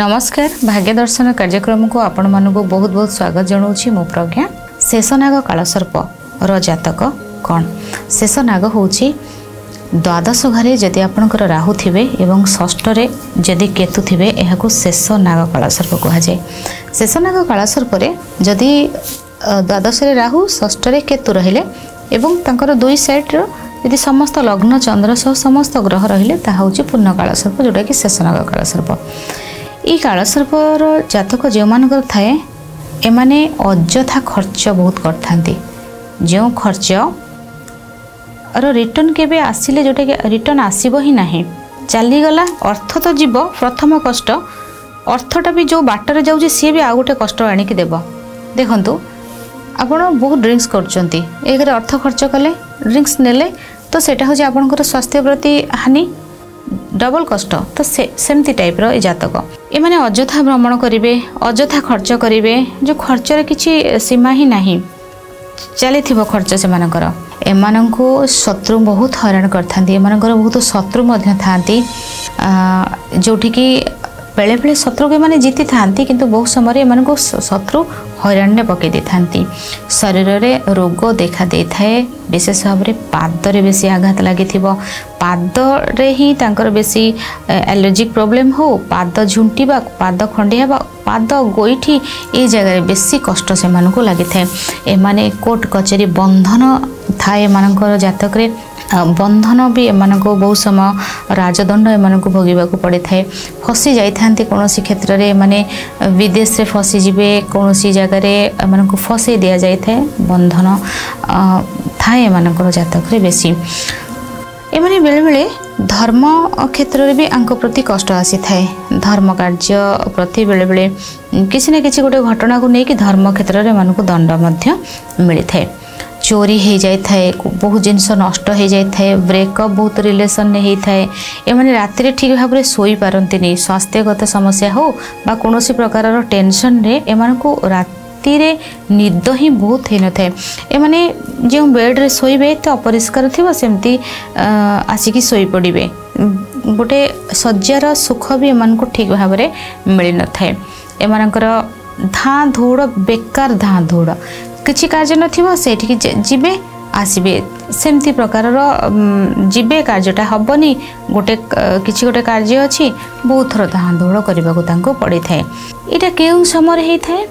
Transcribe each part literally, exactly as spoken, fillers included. नमस्कार भाग्य दर्शन कार्यक्रम को आपण मानक बहुत बहुत स्वागत जनाऊँ। मो प्रज्ञा शेष नाग काला सर्प र जातक कण। शेष नाग होची द्वादश घरे जदि आपणकर राहु थिबे एवं षष्ठरे जदि केतु थिबे एहाकु शेष नाग काला सर्प कहा जाय। शेष नाग काला सर्प रे जदि द्वादश रे राहु षष्ठ रे केतु रहिले एवं तंकर दुई साइड रो यदि समस्त लग्न चंद्र सह समस्त ग्रह रहिले ताहा होची पूर्ण काला सर्प जोटा कि शेष नाग काला सर्प। ये काला सर्पर जातक जो मान थाए एमाने अजथा खर्च बहुत करथांती, जो खर्च और रिटर्न केबे आसिले जोटा कि रिटर्न आसीबो ही नाही। चलीगला अर्थ तो जीव प्रथम कष्ट अर्थटा भी जो बाटर जाउची सी भी आ गोटे कष्ट आनिक देव। देखंतु आपण बहुत ड्रिंक्स करचंती, एकरे अर्थ खर्च कले ड्रिंक्स नेले तो सेटा हो जे आपनकर स्वास्थ्य प्रति हानि डबल कष्ट। तो से सेमती टाइप रो जातक एमाने अजथा भ्रमण करेंगे, अजथा खर्च करेंगे, जो खर्चर किसी सीमा ही नहीं, चली थी खर्च से मानकर। एमानंकु शत्रु बहुत हैरान करथांती, एमानंकर बहुत शत्रु मध्य थांती, जोठी कि बेले बेले शत्रु के माने जीति थांती किंतु बहुत समय एमानंकु शत्रु हैरान ने पकई दे थांती। शरीर रे रोग देखा दे थाए, विशेष भाव में पाद रे बेसी आघात लगी थीबो, पाद रे ही तांकर बेसी एलर्जिक प्रॉब्लम हो, पाद झुंटीबा, पाद खंडियाबा, पाद गोईठी ए जगह बेसी कष्ट से मानकु लगी थाए। एमाने कोर्ट कचेरी बंधन थाए एमानंकर जातक रे, बंधन भी एमानको बहुत समय राजदंड एमानको भोगिबाकु पड़े थाए। फसी जाइथांती कोनोसी क्षेत्र रे, माने विदेश रे फसी जिवे, कोनोसी जगह रे एमानको फसी दिया जाइथाए, बंधन थाए एमानकर जातक रे बेसी। एमाने बेले बेले धर्म क्षेत्र रे भी आंको प्रति कष्ट आसी थाए, धर्म कार्य प्रति बेले बेले किसी ना किसी गोटे घटना को लेकिन धर्म क्षेत्र रे एमानको दंड मध्य मिली थाए। चोरी हो जाए थाए, बहुत जिनस नष्ट हो जाए थाए, ब्रेकअप बहुत रिलेशन हो थाए, एमाने राति ठीक भाव में शोई पारती नहीं, स्वास्थ्यगत समस्या हो बा कोनोसी प्रकार टेंशन रे एमानको राति निद ही बहुत हो न थाए। एमाने जो बेड रे शोबे तो अपरिष्कार थी सेमती आसिकी शोई पड़े, गोटे शज्यार सुख भी एमानको ठीक भाव में मिल न थाए। एमानकर धाँ धौड़ बेकार धाँ धौड़ किसी कार्य न से जीवे आसबे सेमती प्रकार जीवे कार्यटा हेनी, गोटे किसी गोटे कार्य अच्छी बहुत थर धाँ दौड़ करने पड़े थाए। यहाँ क्यों समय होता है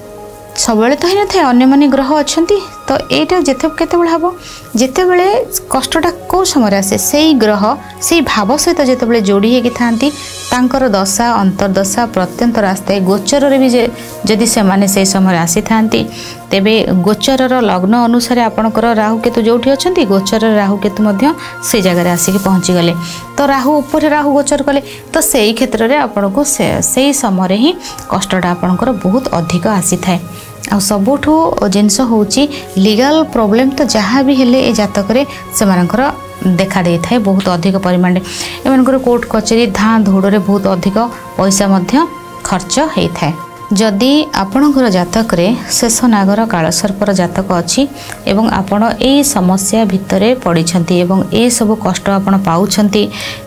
सब तो ही न था, अन्य ग्रह अच्छा तो यहाँ जिते केत हम जिते बड़े कष्टा कौ समय आसे से ग्रह से भाव सहित जिते जोड़ी होगी था दशा अंतर्दशा प्रत्यंतर आस्ते गोचर रे भी जदि से समय आसी था तेबे गोचर लग्न अनुसार आपणकर राहु केतु जोठी अछंती गोचर राहु केतु मध्य से जगह आसिक पहुँची गले तो राहु उपर राहु गोचर कले तो सेई क्षेत्र में आपको से समय ही कष्टा आपणकर बहुत अधिक आसी थाए। आ सबुठू जिनस होची लीगल प्रॉब्लम तो जहाँ भी हेले ए जातक रे से मानकर देखा दे थाए बहुत अधिक परिमाण। एमानकर कोर्ट कचेरी धाँ धौड़े बहुत अधिक पैसा मध्य खर्च होता है। जदि आपणकर जातक रे शेष नागर काला सर्पर जातक अछि एवं आपण ए समस्या भितरे पड़िछंती एवं ए सब कष्ट आपण पाउछंती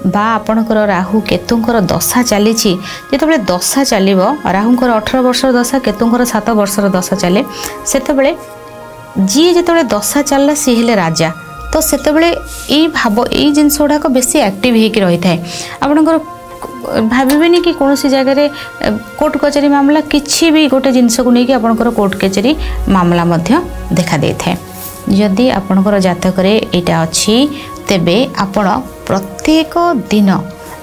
बा आपणकर राहु केतुंकर दशा चलीछि, जेतेबेले दशा चलिबो राहुंकर अठारह वर्षर दशा केतुंकर सात वर्षर दशा चले सेतेबेले जी जेतेबेले दशा चलला सी हेले राजा तो सेतेबेले ए भाव ए जिंस गुड़ाक बेसी एक्टिव हेकि रही थाए। आपणकर भावेनि कि कौन सी जगह कोर्ट कचेरी मामला किसी भी गोटे जिनस को लेकिन आपंकर कोर्ट कचेरी मामला मध्य देखा दे थाए। यदि आपणकर जातक यहाँ अच्छी तेबे आपण प्रत्येक दिन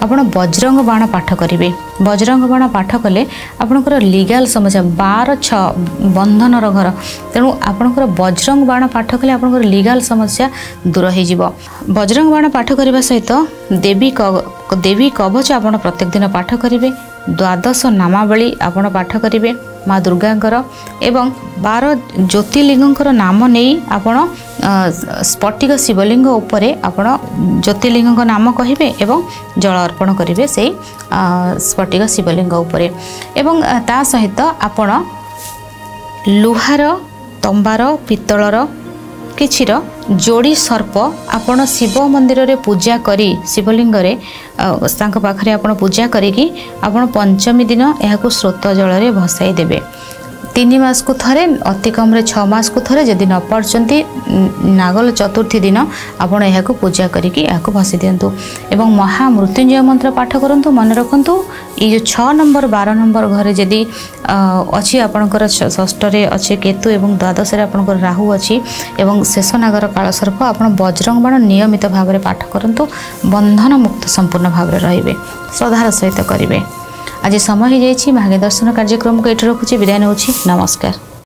आपण बजरंग बाण पाठ करेंगे। बजरंग बाण पाठ कले आपणकर लीगल समस्या बार छ बंधन घर, तेणु आपणकर बजरंग बाण पाठ कले आपणकर लीगल समस्या दूर हो जीव। बजरंग बाण पाठ करने सहित देवी देवी कवच आपण प्रत्येक दिन पाठ करेंगे, द्वादश नामावली आपण पाठ करेंगे माँ दुर्गांकर एवं बार ज्योतिर्लिंगर नाम नहीं आपण स्फटिक शिवलिंग उपरे आपण ज्योतिर्लिंग नाम कहे एवं जल अर्पण करेंगे से स्फटिक शिवलिंग उपरे एवं ता सहित आपण लुहार तंबार पित्तलर किछिर जोड़ी सर्प आपण शिव मंदिर रे पूजा करी शिवलिंग रे तांका पाखरे आपण पूजा करी आपण पंचमी दिन यह स्रोत जल में भसाई देबे। तीन मास को थरे अति कम रे छ मास को थरे जदि न पड़चंती नागल चतुर्थी दिन आपण यह पूजा करी भसी दिंतु। एवं महामृत्युंजय मंत्र पाठ करंतु। मन रखंतु ये जो छ नंबर बारह नंबर घर जदि अच्छी आपणकर षष्ठे अच्छे केतु एवं द्वादश आपणकर राहु अच्छी एवं शेष नागर काल सर्प आपण बजरंग बाण नियमित भाव में पाठ करंतु। बंधन मुक्त संपूर्ण भाव में रहिबे श्रद्धार सहित करिबे। आज समय हो जाए। भाग्य दर्शन कार्यक्रम को ये रखुची। विदाय नौछि। नमस्कार।